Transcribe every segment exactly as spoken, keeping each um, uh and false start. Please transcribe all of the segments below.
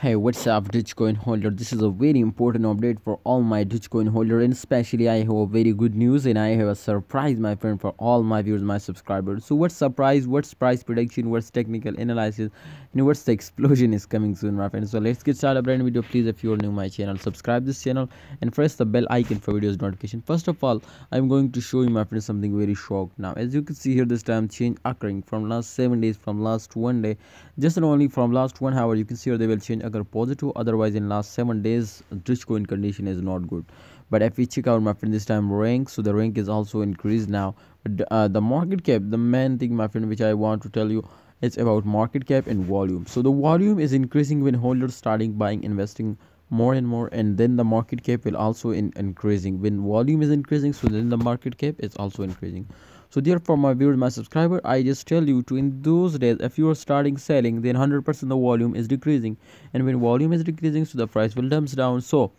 Hey, what's up Ditchcoin holder? This is a very important update for all my Ditchcoin holder, and especially I have a very good news, and I have a surprise, my friend, for all my viewers, my subscribers. So what's surprise, what's price prediction, what's technical analysis, and what's the explosion is coming soon, my friend. So let's get started a brand new video. Please, if you're new to my channel, subscribe this channel and press the bell icon for videos notification. First of all, I'm going to show you, my friend, something very shock. Now, as you can see here, this time change occurring from last seven days, from last one day, just and only from last one hour. You can see here they will change positive, otherwise in last seven days Dogecoin condition is not good. But if we check out, my friend, this time rank, so the rank is also increased now. But uh, the market cap, the main thing, my friend, which I want to tell you, it's about market cap and volume. So the volume is increasing when holders starting buying, investing more and more, and then the market cap will also in increasing. When volume is increasing, so then the market cap is also increasing. So therefore, my viewers, my subscriber, I just tell you to, in those days, if you are starting selling, then one hundred percent the volume is decreasing, and when volume is decreasing, so the price will dumps down. So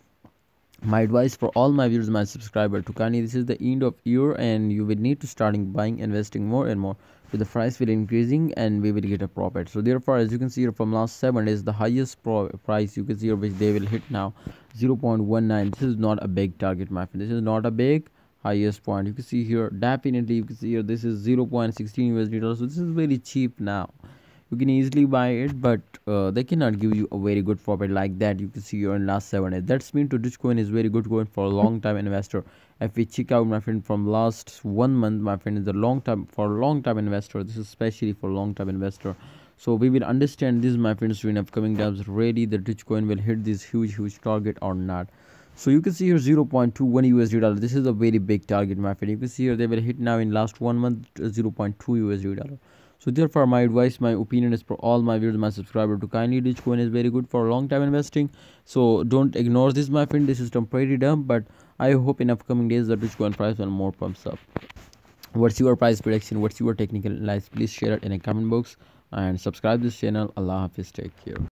my advice for all my viewers, my subscriber, to kindly, this is the end of year, and you will need to starting buying, investing more and more. So the price will increasing, and we will get a profit. So therefore, as you can see here, from last seven days, the highest pro price you can see here, which they will hit now, zero point one nine. This is not a big target, my friend. This is not a big highest point. You can see here, definitely you can see here, this is zero point one six U S D dollars. So this is very cheap now. You can easily buy it, but uh, they cannot give you a very good profit like that. You can see here in last seven days. That's mean to Dogecoin is very good coin for a long time investor. If we check out, my friend, from last one month, my friend, is a long time for long time investor. This is especially for long time investor. So we will understand this, my friends, in upcoming times. Really, the Dogecoin will hit this huge, huge target or not. So you can see here zero point two one U S D dollars. This is a very big target, my friend. You can see here they will hit now in last one month zero point two U S D dollars. So therefore, my advice, my opinion is for all my viewers, my subscriber, to kindly, Dogecoin is very good for long time investing. So don't ignore this, my friend. This is temporary dump, but I hope in upcoming days the Dogecoin price will more pumps up. What's your price prediction? What's your technical analysis? Please share it in a comment box and subscribe this channel. Allah Hafiz. Take care.